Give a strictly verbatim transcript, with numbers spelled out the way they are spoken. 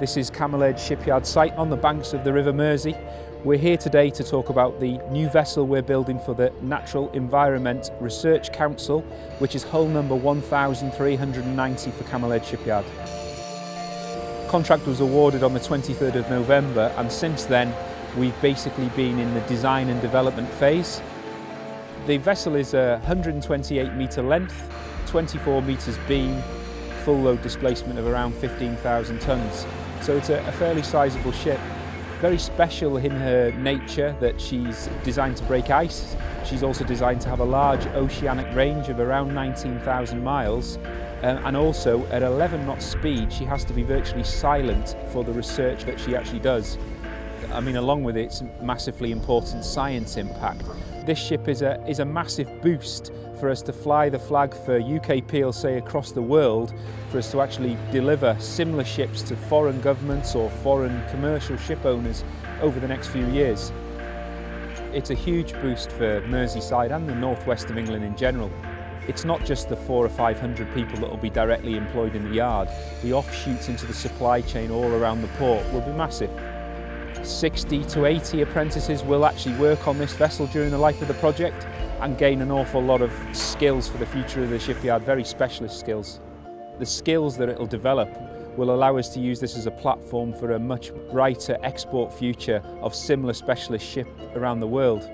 This is Cammell Laird Shipyard site on the banks of the River Mersey. We're here today to talk about the new vessel we're building for the Natural Environment Research Council, which is hull number one thousand three hundred ninety for Cammell Laird Shipyard. Contract was awarded on the twenty-third of November, and since then we've basically been in the design and development phase. The vessel is a one hundred twenty-eight metre length, twenty-four metres beam, full load displacement of around fifteen thousand tonnes. So it's a, a fairly sizable ship. Very special in her nature that she's designed to break ice. She's also designed to have a large oceanic range of around nineteen thousand miles. Um, and also at eleven knot speed, she has to be virtually silent for the research that she actually does. I mean, along with its massively important science impact, this ship is a, is a massive boost for us to fly the flag for U K P L C across the world, for us to actually deliver similar ships to foreign governments or foreign commercial ship owners over the next few years. It's a huge boost for Merseyside and the northwest of England in general. It's not just the four or five hundred people that will be directly employed in the yard. The offshoots into the supply chain all around the port will be massive. sixty to eighty apprentices will actually work on this vessel during the life of the project and gain an awful lot of skills for the future of the shipyard, very specialist skills. The skills that it'll develop will allow us to use this as a platform for a much brighter export future of similar specialist ship around the world.